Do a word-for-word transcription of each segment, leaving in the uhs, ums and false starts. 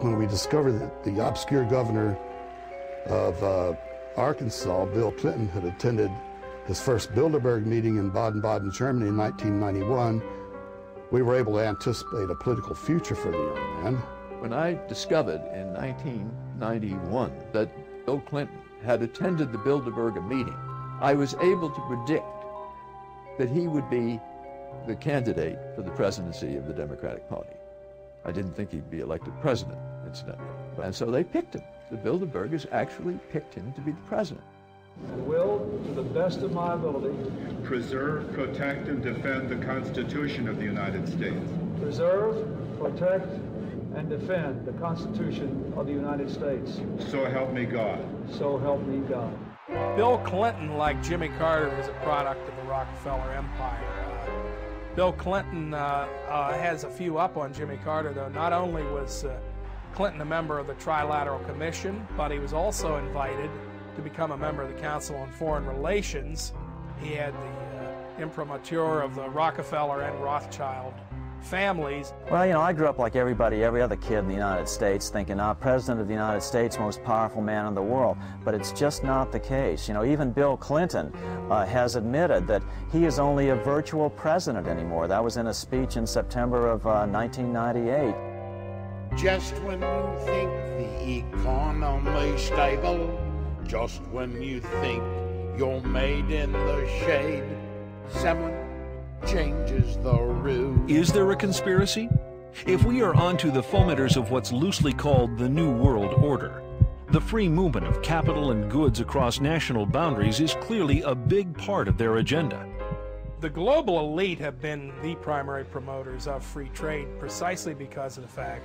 when we discovered that the obscure governor of uh, Arkansas, Bill Clinton, had attended his first Bilderberg meeting in Baden-Baden, Germany in nineteen ninety-one, we were able to anticipate a political future for the young man. When I discovered in nineteen ninety-one that Bill Clinton had attended the Bilderberg meeting, I was able to predict that he would be the candidate for the presidency of the Democratic Party. I didn't think he'd be elected president, incidentally. And so they picked him. The Bilderbergers actually picked him to be the president. I will, to the best of my ability, preserve, protect, and defend the Constitution of the United States. Preserve, protect, and defend the Constitution of the United States. So help me God. So help me God. Bill Clinton, like Jimmy Carter, is a product of the Rockefeller Empire. Uh, Bill Clinton uh, uh, has a few up on Jimmy Carter, though. Not only was uh, Clinton a member of the Trilateral Commission, but he was also invited to become a member of the Council on Foreign Relations. He had the uh, imprimatur of the Rockefeller and Rothschild families. Well, you know, I grew up like everybody, every other kid in the United States, thinking, ah, President of the United States, most powerful man in the world. But it's just not the case. You know, even Bill Clinton uh, has admitted that he is only a virtual president anymore. That was in a speech in September of uh, nineteen ninety-eight. Just when you think the economy's stable, just when you think you're made in the shade, someone changes the route. Is there a conspiracy? If we are onto the fomenters of what's loosely called the New World Order, the free movement of capital and goods across national boundaries is clearly a big part of their agenda. The global elite have been the primary promoters of free trade precisely because of the fact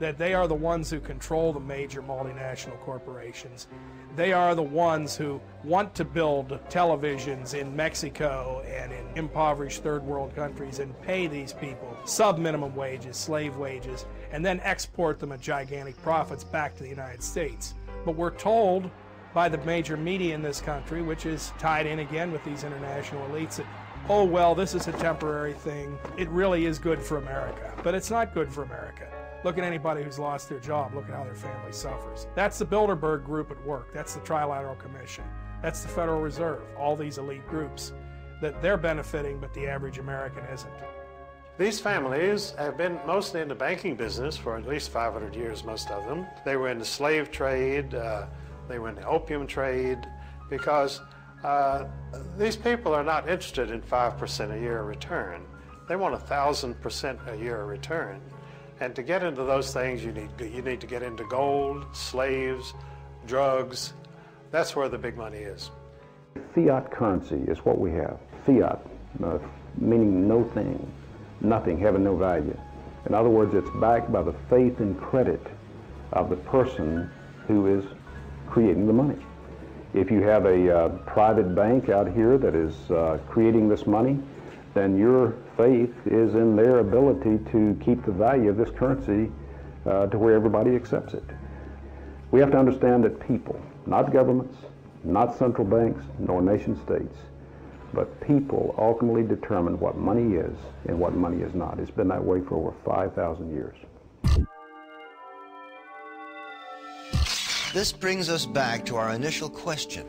that they are the ones who control the major multinational corporations. They are the ones who want to build televisions in Mexico and in impoverished third world countries and pay these people sub-minimum wages, slave wages, and then export them at gigantic profits back to the United States. But we're told by the major media in this country, which is tied in again with these international elites, that, oh well, this is a temporary thing. It really is good for America. But it's not good for America. Look at anybody who's lost their job. Look at how their family suffers. That's the Bilderberg group at work. That's the Trilateral Commission. That's the Federal Reserve. All these elite groups that they're benefiting, but the average American isn't. These families have been mostly in the banking business for at least five hundred years, most of them. They were in the slave trade. Uh, they were in the opium trade because uh, these people are not interested in five percent a year return. They want one thousand percent a year return. And to get into those things, you need, you need to get into gold, slaves, drugs. That's where the big money is. Fiat currency is what we have. Fiat, uh, meaning no thing, nothing, having no value. In other words, it's backed by the faith and credit of the person who is creating the money. If you have a uh, private bank out here that is uh, creating this money, then your faith is in their ability to keep the value of this currency uh, to where everybody accepts it. We have to understand that people, not governments, not central banks, nor nation states, but people ultimately determine what money is and what money is not. It's been that way for over five thousand years. This brings us back to our initial question.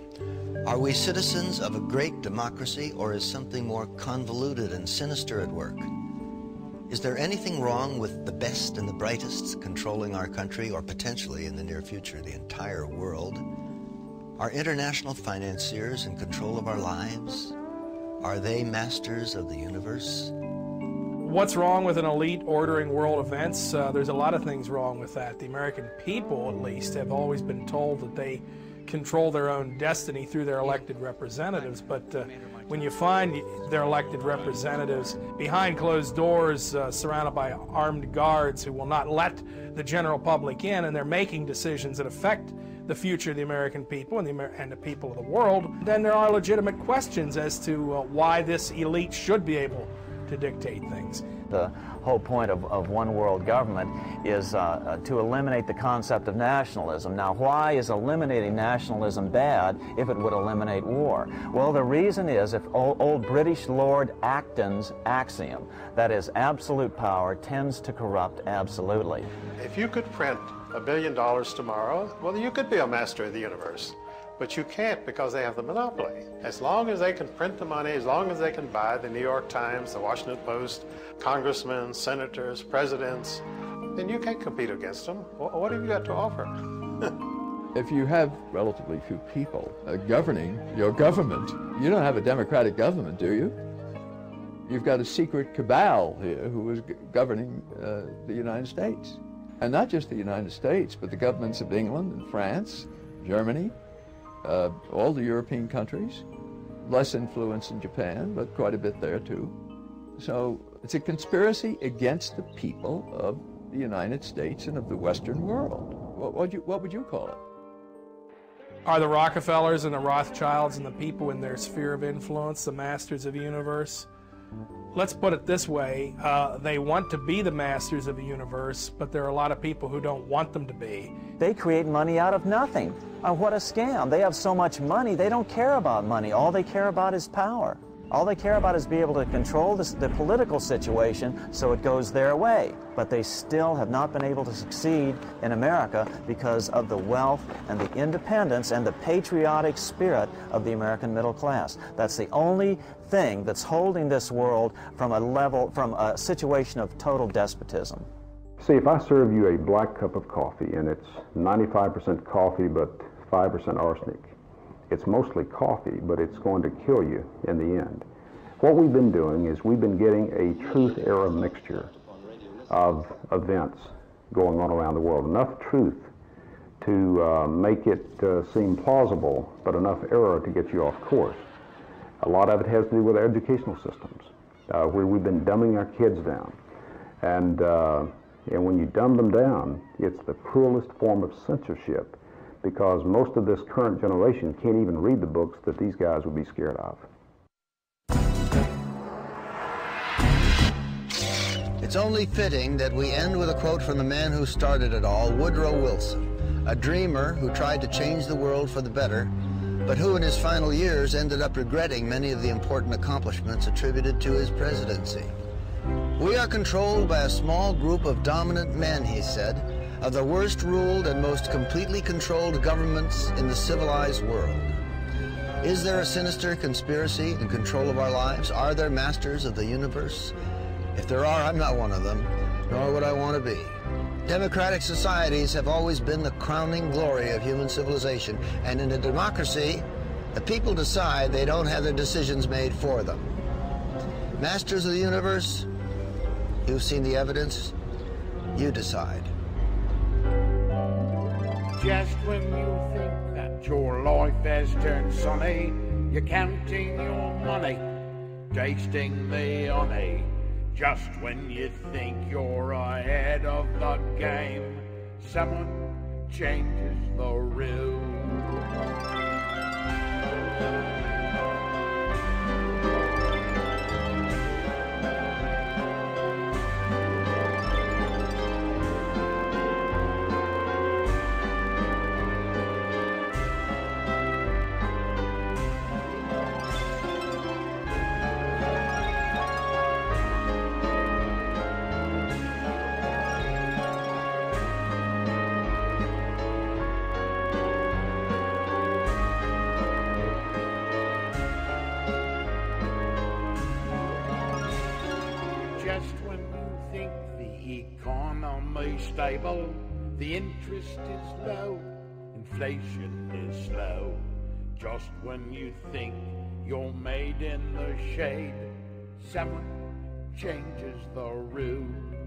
Are we citizens of a great democracy, or is something more convoluted and sinister at work? Is there anything wrong with the best and the brightest controlling our country, or potentially in the near future, the entire world? Are international financiers in control of our lives? Are they masters of the universe? What's wrong with an elite ordering world events? Uh, there's a lot of things wrong with that. The American people, at least, have always been told that they control their own destiny through their elected representatives, but uh, when you find their elected representatives behind closed doors, uh, surrounded by armed guards who will not let the general public in, and they're making decisions that affect the future of the American people and the, Amer and the people of the world, then there are legitimate questions as to uh, why this elite should be able to dictate things. The whole point of, of one world government is uh, to eliminate the concept of nationalism. Now, why is eliminating nationalism bad if it would eliminate war? Well, the reason is if old, old British Lord Acton's axiom, that is, absolute power tends to corrupt absolutely. If you could print a billion dollars tomorrow, well, you could be a master of the universe. But you can't, because they have the monopoly. As long as they can print the money, as long as they can buy the New York Times, the Washington Post, congressmen, senators, presidents, then you can't compete against them. What have you got to offer? If you have relatively few people uh, governing your government, you don't have a democratic government, do you? You've got a secret cabal here who is governing uh, the United States. And not just the United States, but the governments of England and France, Germany, Uh, all the European countries, less influence in Japan, but quite a bit there too. So it's a conspiracy against the people of the United States and of the Western world. What would you, what would you call it? Are the Rockefellers and the Rothschilds and the people in their sphere of influence the masters of the universe? Let's put it this way, uh, they want to be the masters of the universe, but there are a lot of people who don't want them to be. They create money out of nothing. Uh, what a scam. They have so much money, they don't care about money. All they care about is power. All they care about is being able to control this, the political situation so it goes their way. But they still have not been able to succeed in America because of the wealth and the independence and the patriotic spirit of the American middle class. That's the only thing that's holding this world from a level, from a situation of total despotism. See, if I serve you a black cup of coffee and it's ninety-five percent coffee but five percent arsenic, it's mostly coffee, but it's going to kill you in the end. What we've been doing is we've been getting a truth era mixture of events going on around the world. Enough truth to uh, make it uh, seem plausible, but enough error to get you off course. A lot of it has to do with our educational systems, uh, where we've been dumbing our kids down. And, uh, and when you dumb them down, it's the cruelest form of censorship, because most of this current generation can't even read the books that these guys would be scared of. It's only fitting that we end with a quote from the man who started it all, Woodrow Wilson, a dreamer who tried to change the world for the better, but who in his final years ended up regretting many of the important accomplishments attributed to his presidency. "We are controlled by a small group of dominant men," he said, "of the worst ruled and most completely controlled governments in the civilized world. Is there a sinister conspiracy in control of our lives? Are there masters of the universe? If there are, I'm not one of them, nor would I want to be. Democratic societies have always been the crowning glory of human civilization, and in a democracy, the people decide they don't have their decisions made for them. Masters of the universe, you've seen the evidence, you decide." Just when you think that your life has turned sunny, you're counting your money, tasting the honey. Just when you think you're ahead of the game, someone changes the rule. Stable, the interest is low, inflation is slow. Just when you think you're made in the shade, someone changes the rules.